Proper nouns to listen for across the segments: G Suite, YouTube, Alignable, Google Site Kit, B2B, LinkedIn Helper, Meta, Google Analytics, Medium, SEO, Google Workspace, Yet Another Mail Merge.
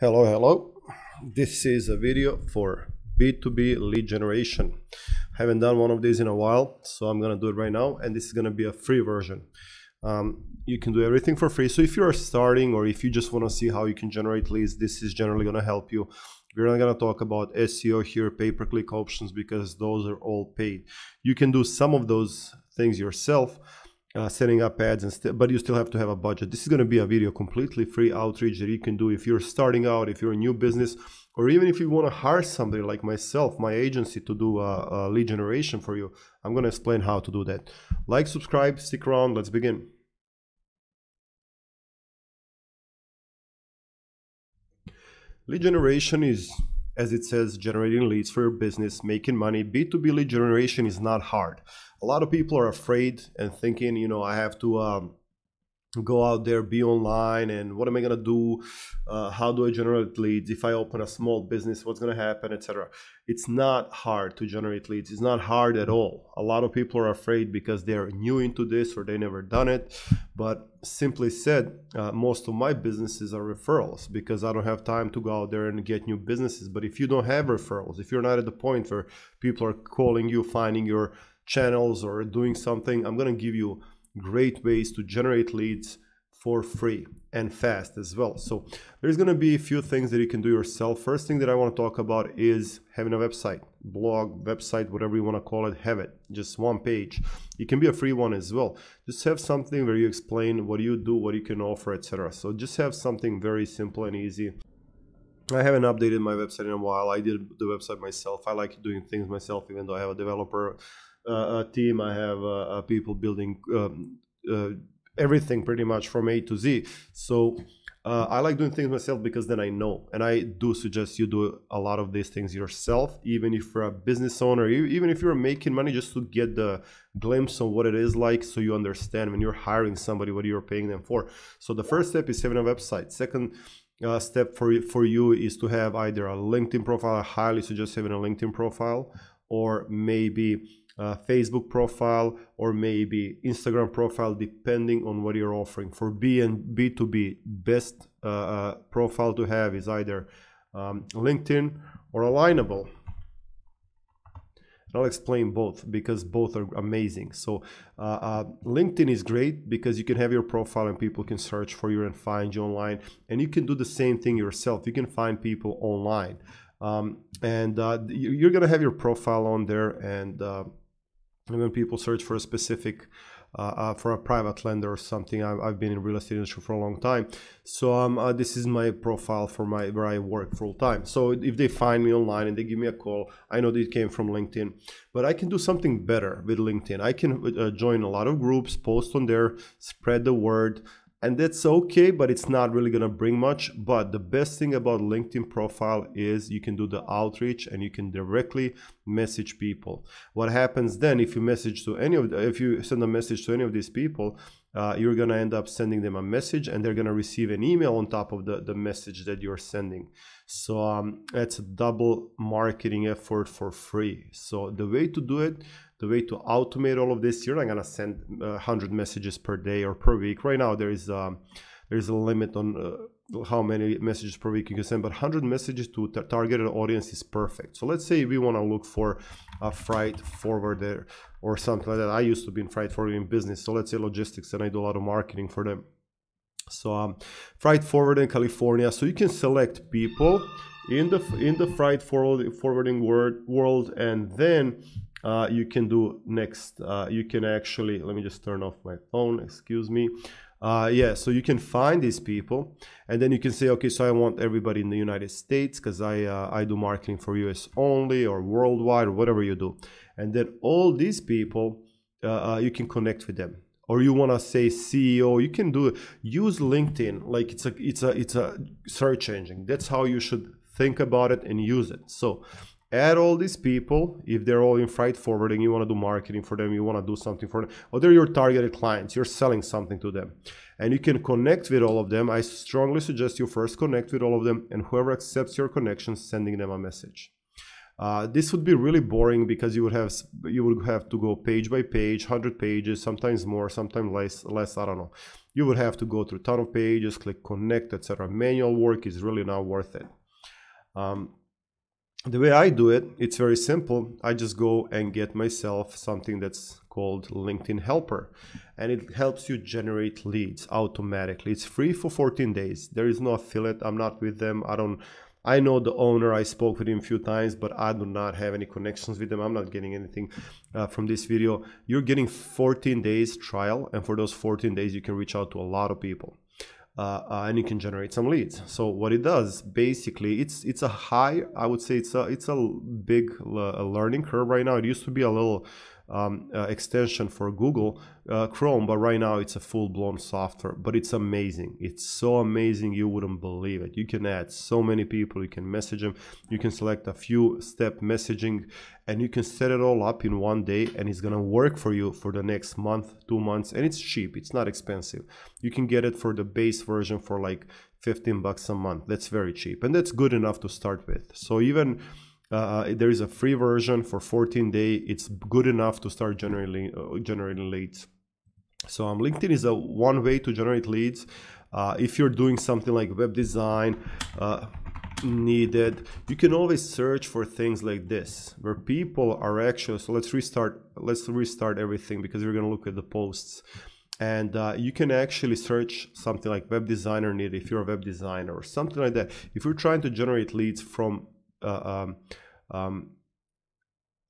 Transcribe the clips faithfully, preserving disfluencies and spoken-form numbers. Hello, hello. This is a video for B two B lead generation. I haven't done one of these in a while, so I'm gonna do it right now, and this is gonna be a free version. Um, you can do everything for free, so if you are starting or if you just want to see how you can generate leads, this is generally going to help you. We're not going to talk about S E O here, pay-per-click options, because those are all paid. You can do some of those things yourself, uh, setting up ads, and but you still have to have a budget. This is going to be a video completely free outreach that you can do if you're starting out, if you're a new business, or even if you want to hire somebody like myself, my agency, to do a, a lead generation for you. I'm going to explain how to do that. Like, subscribe, stick around, let's begin. Lead generation is, as it says, generating leads for your business, making money. B two B lead generation is not hard. A lot of people are afraid and thinking, you know, I have to um, go out there, be online, and what am I going to do? Uh, how do I generate leads? If I open a small business, what's going to happen, et cetera. It's not hard to generate leads. It's not hard at all. A lot of people are afraid because they're new into this or they never done it. But simply said, uh, most of my businesses are referrals because I don't have time to go out there and get new businesses. But if you don't have referrals, if you're not at the point where people are calling you, finding your channels or doing something, I'm going to give you great ways to generate leads for free and fast as well. So there's going to be a few things that you can do yourself. First thing that I want to talk about is having a website, blog, website, whatever you want to call it. Have it, just one page. It can be a free one as well. Just have something where you explain what you do, what you can offer, et cetera. So just have something very simple and easy. I haven't updated my website in a while. I did the website myself. I like doing things myself, even though I have a developer uh, a team. I have uh, people building um, uh, everything pretty much from A to Z. So uh, I like doing things myself because then I know, and I do suggest you do a lot of these things yourself, even if you're a business owner, even if you're making money, just to get the glimpse on what it is like, so you understand when you're hiring somebody what you're paying them for. So the first step is having a website. Second uh, step for, for you is to have either a LinkedIn profile. I highly suggest having a LinkedIn profile, or maybe Uh, Facebook profile, or maybe Instagram profile, depending on what you're offering. For B and B two B, best uh, uh, profile to have is either um, LinkedIn or Alignable. And I'll explain both because both are amazing. So uh, uh, LinkedIn is great because you can have your profile and people can search for you and find you online, and you can do the same thing yourself. You can find people online, um, and uh, you're gonna have your profile on there, and uh, and when people search for a specific, uh, uh, for a private lender or something. I've, I've been in real estate industry for a long time. So um, uh, this is my profile for my, where I work full time. So if they find me online and they give me a call, I know they came from LinkedIn. But I can do something better with LinkedIn. I can uh, join a lot of groups, post on there, spread the word. And that's okay, but it's not really gonna bring much. But the best thing about LinkedIn profile is you can do the outreach and you can directly message people. What happens then, if you message to any of the, if you send a message to any of these people, uh, you're gonna end up sending them a message, and they're gonna receive an email on top of the, the message that you're sending. So um, that's a double marketing effort for free. So the way to do it, the way to automate all of this, you're not gonna send uh, one hundred messages per day or per week. Right now, there is um, there is a limit on uh, how many messages per week you can send, but one hundred messages to a targeted audience is perfect. So let's say we wanna look for a freight forwarder or something like that. I used to be in freight forwarding business, so let's say logistics, and I do a lot of marketing for them. So um, freight forwarder in California. So you can select people in the in the freight forwarding world, and then Uh, you can do next, uh, you can actually, let me just turn off my phone, excuse me. Uh, yeah, so you can find these people, and then you can say, okay, so I want everybody in the United States because I, uh, I do marketing for U S only, or worldwide, or whatever you do. And then all these people, uh, uh, you can connect with them. Or you want to say C E O, you can do, use LinkedIn like it's a, it's a, it's a search engine. That's how you should think about it and use it. So add all these people. If they're all in freight forwarding, you want to do marketing for them, you want to do something for them, or they're your targeted clients, you're selling something to them, and you can connect with all of them. I strongly suggest you first connect with all of them, and whoever accepts your connection, sending them a message. Uh, this would be really boring because you would have you would have to go page by page, one hundred pages, sometimes more, sometimes less, less, I don't know. You would have to go through a ton of pages, click connect, et cetera. Manual work is really not worth it. Um, the way I do it, it's very simple. I just go and get myself something that's called LinkedIn Helper, and it helps you generate leads automatically. It's free for fourteen days. There is no affiliate. I'm not with them. I don't. I know the owner, I spoke with him a few times, but I do not have any connections with them. I'm not getting anything uh, from this video. You're getting fourteen days trial, and for those fourteen days, you can reach out to a lot of people uh, uh, and you can generate some leads. So what it does, basically, it's it's a high, I would say it's a, it's a big uh, learning curve right now. It used to be a little um, uh, extension for Google uh, Chrome, but right now it's a full-blown software, but it's amazing. It's so amazing, you wouldn't believe it. You can add so many people, you can message them, you can select a few step messaging, and you can set it all up in one day, and it's gonna work for you for the next month, two months, and it's cheap, it's not expensive. You can get it for the base version for like fifteen bucks a month. That's very cheap, and that's good enough to start with. So even Uh, there is a free version for fourteen day. It's good enough to start generating uh, generating leads. So um, LinkedIn is a one way to generate leads. Uh, if you're doing something like web design uh, needed, you can always search for things like this where people are actually. So let's restart. Let's restart everything because we're gonna look at the posts. And uh, you can actually search something like web designer needed if you're a web designer or something like that. If you're trying to generate leads from Uh, um, um,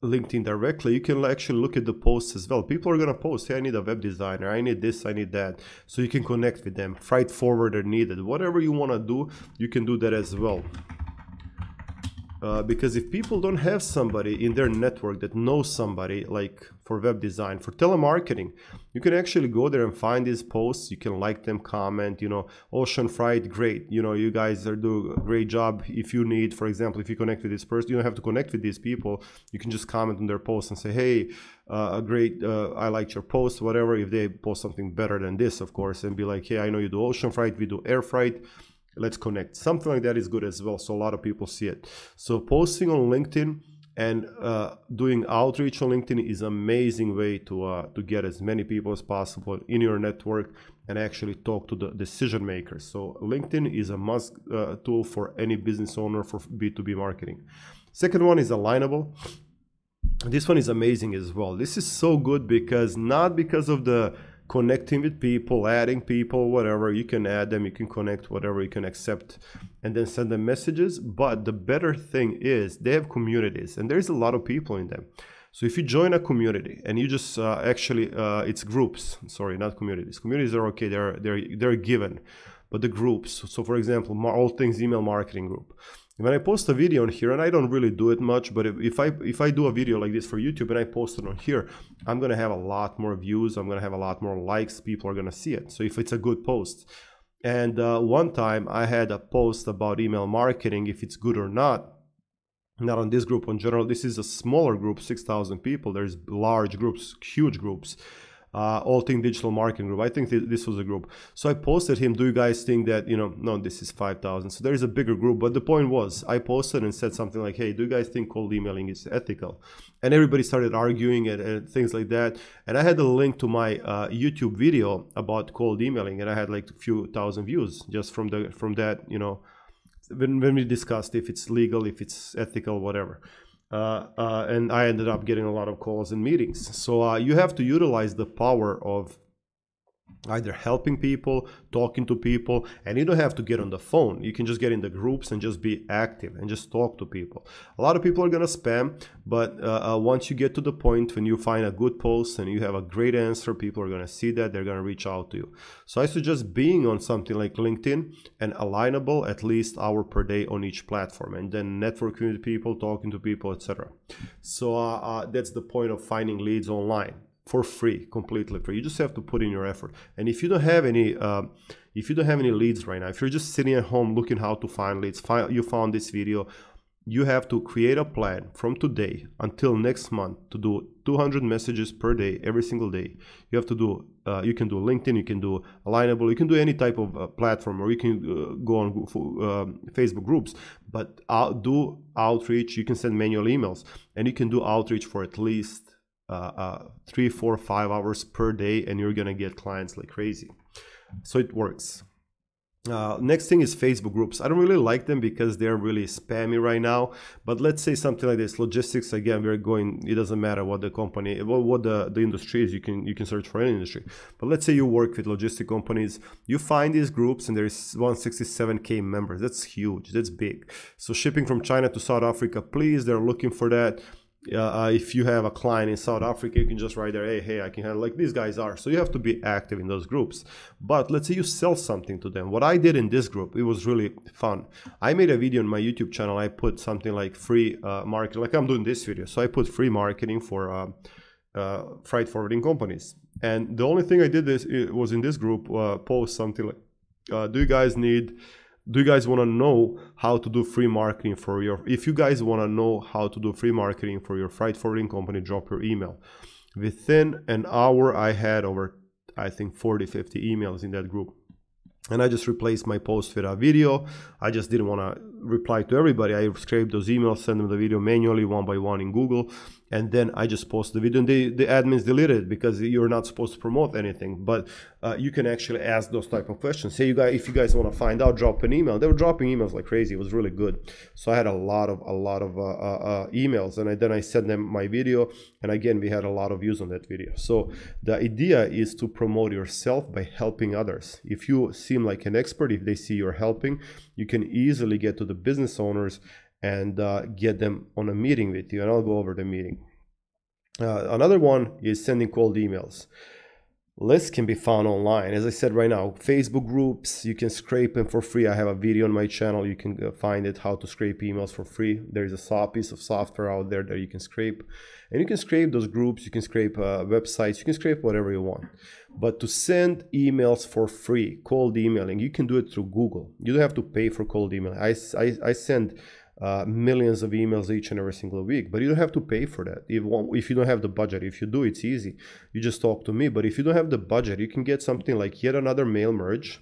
LinkedIn directly, you can actually look at the posts as well. People are gonna post, hey, I need a web designer, I need this, I need that. So you can connect with them, freight forwarder needed. Whatever you wanna do, you can do that as well. Uh, because if people don't have somebody in their network that knows somebody, like for web design, for telemarketing, you can actually go there and find these posts. You can like them, comment, you know, Ocean Fright, great. You know, you guys are doing a great job. If you need, for example, if you connect with this person, you don't have to connect with these people. You can just comment on their posts and say, hey, uh, great, uh, I liked your post, whatever. If they post something better than this, of course, and be like, hey, I know you do Ocean Fright, we do Air Fright. Let's connect. Something like that is good as well. So a lot of people see it. So posting on LinkedIn and uh, doing outreach on LinkedIn is an amazing way to uh, to get as many people as possible in your network and actually talk to the decision makers. So LinkedIn is a must uh, tool for any business owner for B two B marketing. Second one is Alignable. This one is amazing as well. This is so good because not because of the connecting with people, adding people, whatever, you can add them, you can connect, whatever, you can accept and then send them messages. But the better thing is they have communities and there's a lot of people in them. So if you join a community and you just uh, actually uh, it's groups, sorry, not communities. Communities are okay, they're they're they're given, but the groups. So for example, all things email marketing group. When I post a video on here, and I don't really do it much, but if, if I if I do a video like this for YouTube and I post it on here, I'm gonna have a lot more views, I'm gonna have a lot more likes, people are gonna see it. So if it's a good post. And uh, one time I had a post about email marketing, if it's good or not, not on this group, in general, this is a smaller group, six thousand people, there's large groups, huge groups. Uh, all thing digital marketing group. I think th this was a group. So I posted him, do you guys think that, you know, no, this is five thousand. So there is a bigger group. But the point was, I posted and said something like, hey, do you guys think cold emailing is ethical? And everybody started arguing and, and things like that. And I had a link to my uh, YouTube video about cold emailing. And I had like a few thousand views just from the from that, you know, when, when we discussed if it's legal, if it's ethical, whatever. Uh, uh, and I ended up getting a lot of calls and meetings. So uh, you have to utilize the power of either helping people, talking to people, and you don't have to get on the phone. You can just get in the groups and just be active and just talk to people. A lot of people are gonna spam, but uh, uh, once you get to the point when you find a good post and you have a great answer, people are gonna see that, they're gonna reach out to you. So I suggest being on something like LinkedIn and Alignable at least hour per day on each platform, and then networking with people, talking to people, et cetera. So uh, uh, that's the point of finding leads online. For free, completely free. You just have to put in your effort. And if you don't have any, uh, if you don't have any leads right now, if you're just sitting at home looking how to find leads, find, you found this video, you have to create a plan from today until next month to do two hundred messages per day, every single day. You have to do, uh, you can do LinkedIn, you can do Alignable, you can do any type of uh, platform, or you can uh, go on uh, Facebook groups, but out, do outreach. You can send manual emails, and you can do outreach for at least uh, uh, three, four, five hours per day, and you're gonna get clients like crazy. So it works. Uh, next thing is Facebook groups. I don't really like them because they're really spammy right now, but let's say something like this, logistics. Again, we're going, it doesn't matter what the company, what the, the industry is, you can you can search for any industry, but let's say you work with logistic companies, you find these groups, and there's one hundred sixty-seven K members. That's huge, that's big. So shipping from China to South Africa, please, they're looking for that. Uh, if you have a client in South Africa, you can just write there, hey, hey, I can handle, like these guys are. So you have to be active in those groups. But let's say you sell something to them. What I did in this group, it was really fun. I made a video on my YouTube channel. I put something like free uh, marketing, like I'm doing this video. So I put free marketing for uh, uh, freight forwarding companies. And the only thing I did this it was in this group, uh, post something like, uh, do you guys need... Do you guys want to know how to do free marketing for your, if you guys want to know how to do free marketing for your freight forwarding company, drop your email. Within an hour, I had over, I think, forty, fifty emails in that group. And I just replaced my post with a video. I just didn't want to reply to everybody. I scraped those emails, sent them the video manually one by one in Google. And then I just posted the video, and they, the admins deleted it because you're not supposed to promote anything. But uh, you can actually ask those type of questions. Say you guys, if you guys want to find out, drop an email. They were dropping emails like crazy. It was really good. So I had a lot of a lot of uh, uh, emails, and I, then I sent them my video. And again, we had a lot of views on that video. So the idea is to promote yourself by helping others. If you seem like an expert, if they see you're helping, you can easily get to the business owners and uh, get them on a meeting with you, and I'll go over the meeting. Uh, another one is sending cold emails. Lists can be found online. As I said right now, Facebook groups, you can scrape them for free. I have a video on my channel. You can find it, how to scrape emails for free. There is a piece of software out there that you can scrape. And you can scrape those groups, you can scrape uh, websites, you can scrape whatever you want. But to send emails for free, cold emailing, you can do it through Google. You don't have to pay for cold email. I, I, I send... Uh, millions of emails each and every single week, but you don't have to pay for that. If, if you don't have the budget, if you do, it's easy. You just talk to me. But if you don't have the budget, you can get something like Yet Another Mail Merge,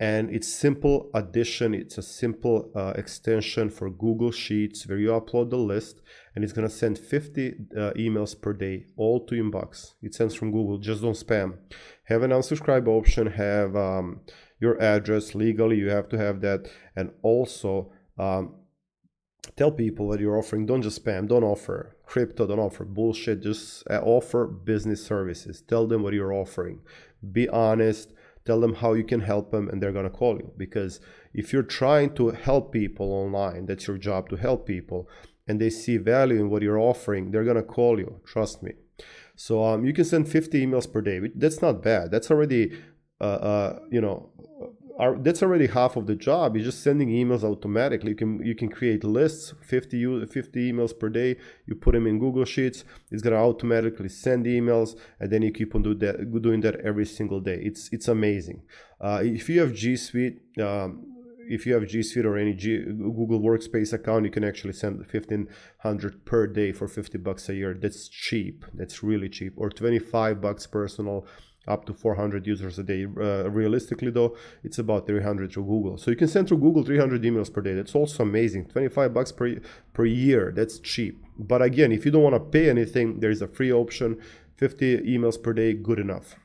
and it's simple addition. It's a simple uh, extension for Google Sheets where you upload the list, and it's gonna send fifty uh, emails per day, all to inbox. It sends from Google. Just don't spam. Have an unsubscribe option. Have um, your address legally. You have to have that, and also. Um, Tell people what you're offering. Don't just spam. Don't offer crypto. Don't offer bullshit. Just offer business services. Tell them what you're offering. Be honest. Tell them how you can help them, and they're going to call you. Because if you're trying to help people online, that's your job, to help people, and they see value in what you're offering, they're going to call you. Trust me. So um, you can send fifty emails per day. That's not bad. That's already, uh, uh, you know... Are, that's already half of the job. You're just sending emails automatically. You can you can create lists, fifty emails per day. You put them in Google Sheets. It's gonna automatically send emails, and then you keep on do that, doing that every single day. It's it's amazing. Uh, if you have G Suite, um, if you have G Suite or any G, Google Workspace account, you can actually send fifteen hundred per day for fifty bucks a year. That's cheap. That's really cheap. Or twenty-five bucks personal. Up to four hundred users a day. Uh, realistically though, it's about three hundred through Google. So you can send through Google three hundred emails per day. That's also amazing. twenty-five bucks per, per year, that's cheap. But again, if you don't wanna pay anything, there's a free option, fifty emails per day, good enough.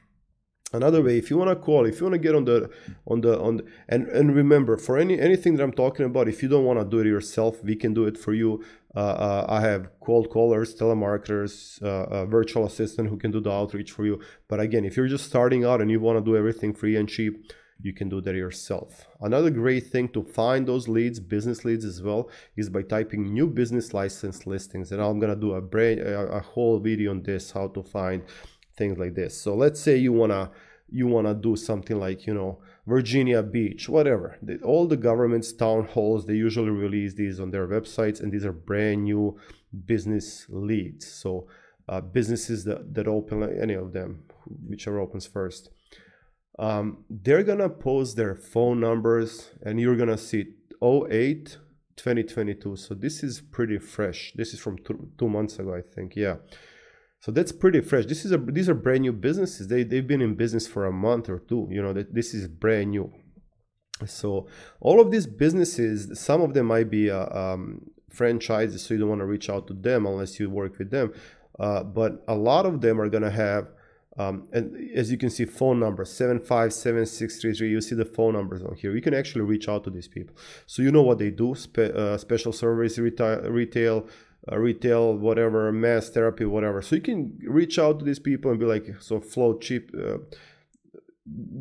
Another way, if you want to call, if you want to get on the, on the, on, the, and, and remember, for any, anything that I'm talking about, if you don't want to do it yourself, we can do it for you. Uh, uh, I have cold callers, telemarketers, uh, a virtual assistant who can do the outreach for you. But again, if you're just starting out and you want to do everything free and cheap, you can do that yourself. Another great thing to find those leads, business leads as well, is by typing new business license listings. And I'm going to do a, brain, a, a whole video on this, how to find things like this. So let's say you wanna you wanna do something like, you know, Virginia Beach, whatever. The, all the government's town halls, they usually release these on their websites, and these are brand new business leads. So uh, businesses that, that open, any of them, whichever opens first, um, they're gonna post their phone numbers, and you're gonna see 08 twenty twenty-two. So this is pretty fresh. This is from two, two months ago, I think. Yeah. So that's pretty fresh. This is a, these are brand new businesses. They, they've been in business for a month or two. You know, that this is brand new. So all of these businesses, some of them might be uh, um, franchises, so you don't want to reach out to them unless you work with them. Uh, but a lot of them are going to have, um, and as you can see, phone numbers, seven five seven six three three. You see the phone numbers on here. You can actually reach out to these people. So you know what they do, spe uh, special service, retail, retail, Uh, retail, whatever, mass therapy, whatever. So you can reach out to these people and be like, so flow cheap, uh,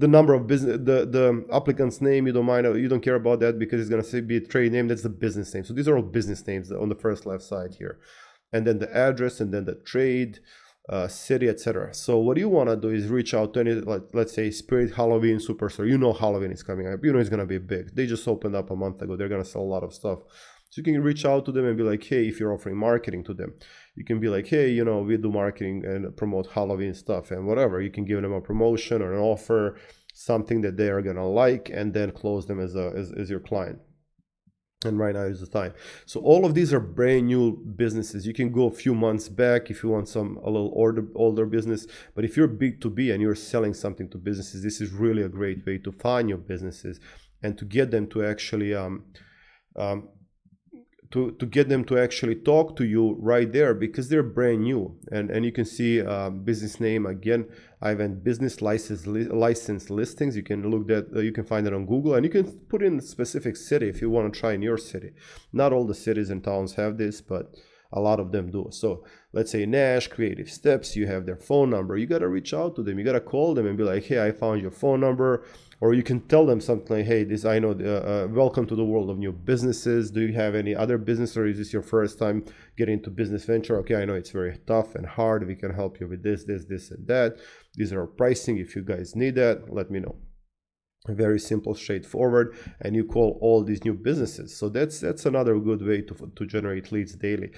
the number of business, the the applicant's name, you don't mind, you don't care about that because it's going to be a trade name. That's the business name. So these are all business names on the first left side here, and then the address, and then the trade, uh, city, et cetera. So what you want to do is reach out to any, like, let's say Spirit Halloween Superstore. You know Halloween is coming up. You know it's going to be big. They just opened up a month ago. They're going to sell a lot of stuff. So you can reach out to them and be like, hey, if you're offering marketing to them, you can be like, hey, you know, we do marketing and promote Halloween stuff and whatever. You can give them a promotion or an offer, something that they are going to like, and then close them as, a, as, as your client. And right now is the time. So all of these are brand new businesses. You can go a few months back if you want some a little older, older business. But if you're B two B and you're selling something to businesses, this is really a great way to find your businesses and to get them to actually... Um, um, To, to get them to actually talk to you right there, because they're brand new. And and you can see uh, business name again. I've had business license li license listings. You can look that, uh, you can find it on Google, and you can put in a specific city if you want to try in your city. Not all the cities and towns have this, but a lot of them do. So let's say Nash, Creative Steps, you have their phone number. You got to reach out to them. You got to call them and be like, hey, I found your phone number. Or you can tell them something like, hey, this I know, uh, uh, welcome to the world of new businesses. Do you have any other business, or is this your first time getting into business venture? Okay, I know it's very tough and hard. We can help you with this, this, this, and that. These are our pricing. If you guys need that, let me know. Very simple, straightforward, and you call all these new businesses. So that's that's another good way to, to generate leads daily.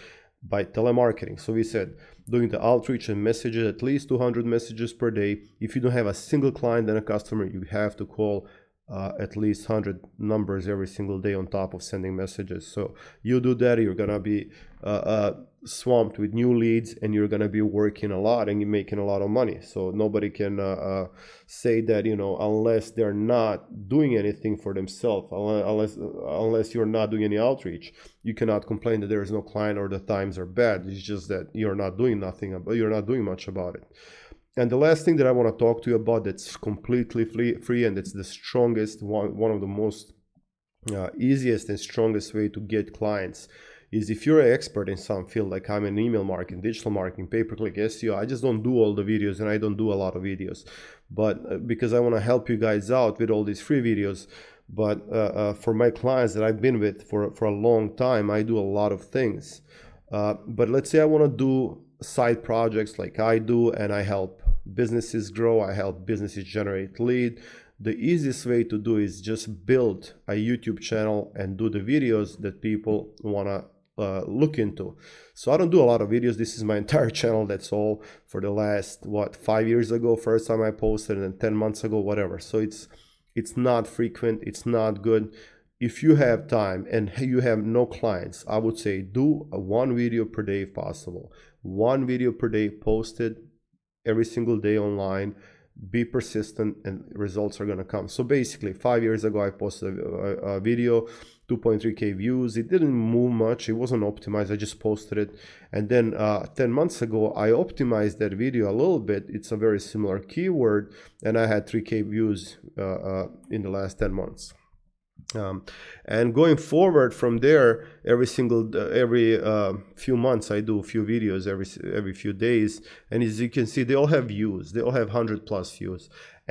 By telemarketing. So we said doing the outreach and messages, at least two hundred messages per day. If you don't have a single client and a customer, you have to call uh, at least one hundred numbers every single day on top of sending messages. So you do that, you're gonna be uh, uh, swamped with new leads, and you're gonna be working a lot and you're making a lot of money. So nobody can uh, uh, say that, you know, unless they're not doing anything for themselves, unless unless you're not doing any outreach, you cannot complain that there is no client or the times are bad. It's just that you're not doing nothing, but you're not doing much about it. And the last thing that I want to talk to you about, that's completely free, free and it's the strongest one, one of the most uh, easiest and strongest way to get clients, is if you're an expert in some field, like I'm in email marketing, digital marketing, pay-per-click, S E O. I just don't do all the videos, and I don't do a lot of videos, but because I want to help you guys out with all these free videos. But uh, uh, for my clients that I've been with for, for a long time, I do a lot of things. Uh, but let's say I want to do side projects like I do, and I help businesses grow. I help businesses generate lead. The easiest way to do is just build a YouTube channel and do the videos that people want to Uh, look into. So I don't do a lot of videos. This is my entire channel. That's all for the last, what, five years ago, first time I posted, and then ten months ago, whatever. So it's it's not frequent. It's not good. If you have time and you have no clients, I would say do a one video per day if possible. One video per day posted every single day online. Be persistent and results are going to come. So basically five years ago I posted a, a, a video, two point three K views. It didn't move much. It wasn't optimized. I just posted it. And then uh, ten months ago I optimized that video a little bit. It's a very similar keyword, and I had three K views uh, uh, in the last ten months. Um, and going forward from there, every single uh, every uh, few months I do a few videos every every few days, and as you can see, they all have views. They all have one hundred plus views,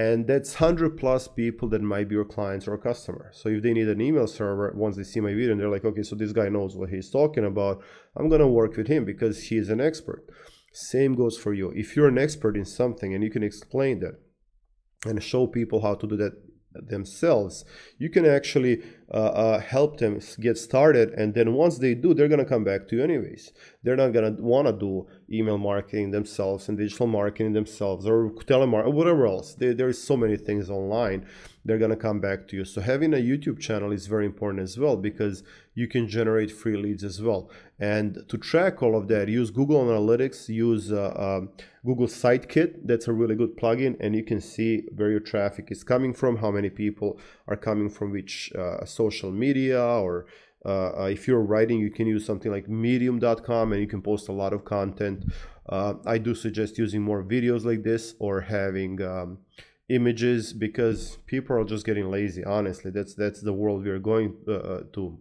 and that's one hundred plus people that might be your clients or customers. So if they need an email server, once they see my video and they're like, okay, so this guy knows what he's talking about, I'm gonna work with him because he is an expert. Same goes for you. If you're an expert in something and you can explain that and show people how to do that themselves, you can actually uh, uh, help them get started. And then once they do, they're going to come back to you anyways. They're not going to want to do email marketing themselves and digital marketing themselves or telemarketing or whatever else. They, there is so many things online. They're going to come back to you. So having a YouTube channel is very important as well, because you can generate free leads as well. And to track all of that, use Google Analytics, use uh, uh, Google Site Kit. That's a really good plugin, and you can see where your traffic is coming from, how many people are coming from which uh, social media, or uh, if you're writing, you can use something like medium dot com and you can post a lot of content. Uh, I do suggest using more videos like this, or having um, images, because people are just getting lazy, honestly. That's that's the world we're going uh, to.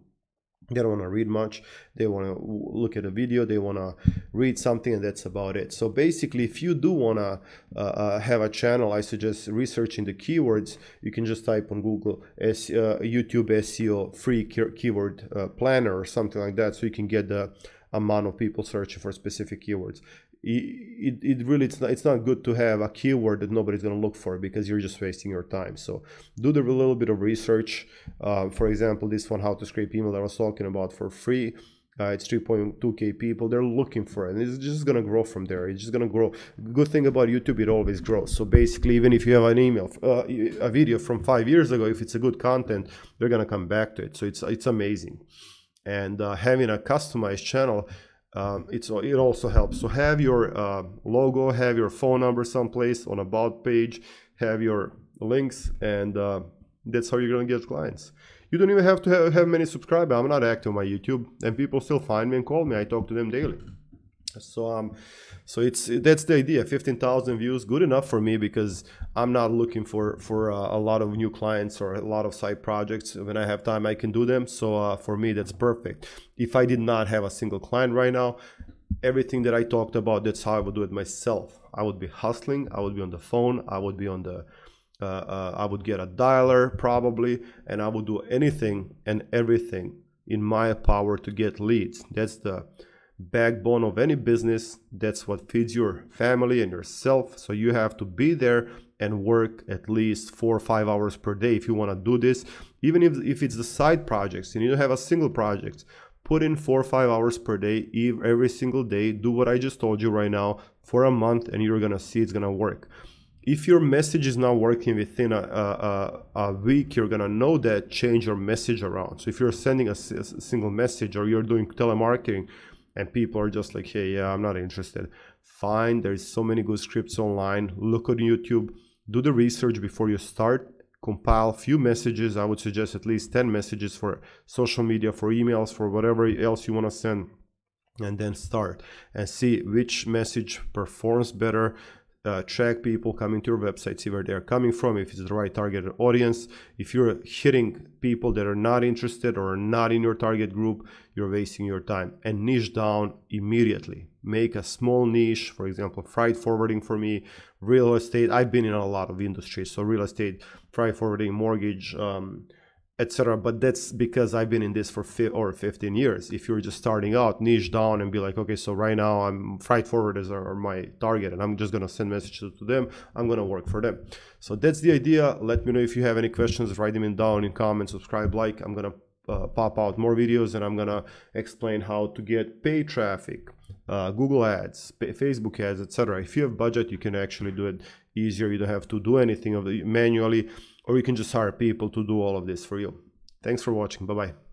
They don't want to read much. They want to look at a video. They want to read something, and that's about it. So basically, if you do want to uh, uh, have a channel, I suggest researching the keywords. You can just type on Google S uh, YouTube S E O free key keyword uh, planner or something like that, so you can get the amount of people searching for specific keywords. It, it, it really, it's not, it's not good to have a keyword that nobody's going to look for, because you're just wasting your time. So do the little bit of research. Uh, for example, this one, how to scrape email, that I was talking about for free. Uh, it's three point two K people. They're looking for it, and it's just going to grow from there. It's just going to grow. Good thing about YouTube, it always grows. So basically, even if you have an email, uh, a video from five years ago, if it's a good content, they're going to come back to it. So it's, it's amazing. And uh, having a customized channel, Um, it's, it also helps. So have your uh, logo, have your phone number someplace on about page, have your links, and uh, that's how you're going to get clients. You don't even have to have, have many subscribers. I'm not active on my YouTube, and people still find me and call me. I talk to them daily. So um, so it's that's the idea. fifteen thousand views, good enough for me, because I'm not looking for for uh, a lot of new clients or a lot of side projects. When I have time, I can do them. So uh, for me, that's perfect. If I did not have a single client right now, everything that I talked about, that's how I would do it myself. I would be hustling. I would be on the phone. I would be on the. Uh, uh, I would get a dialer probably, and I would do anything and everything in my power to get leads. That's the backbone of any business. That's what feeds your family and yourself. So you have to be there and work at least four or five hours per day if you want to do this. Even if, if it's the side projects and you don't have a single project, put in four or five hours per day every single day. Do what I just told you right now for a month, and you're gonna see it's gonna work. If your message is not working within a, a, a week, you're going to know that. Change your message around. So if you're sending a, a single message, or you're doing telemarketing and people are just like, hey, yeah, I'm not interested. Fine. There's so many good scripts online. Look on YouTube. Do the research before you start. Compile a few messages. I would suggest at least ten messages for social media, for emails, for whatever else you want to send. And then start and see which message performs better. Uh, track people coming to your website, see where they're coming from, if it's the right targeted audience. If you're hitting people that are not interested or are not in your target group, you're wasting your time. And niche down immediately. Make a small niche, for example, freight forwarding for me, real estate. I've been in a lot of industries, so real estate, freight forwarding, mortgage, um, et cetera. But that's because I've been in this for fifteen years. If you're just starting out, niche down and be like, okay, so right now I'm freight forwarders are my target, and I'm just going to send messages to them. I'm going to work for them. So that's the idea. Let me know if you have any questions. Write them in down in comments, subscribe, like. I'm going to uh, pop out more videos, and I'm going to explain how to get paid traffic, uh, Google ads, pay, Facebook ads, et cetera. If you have budget, you can actually do it easier. You don't have to do anything of the manually. Or you can just hire people to do all of this for you. Thanks for watching. Bye-bye.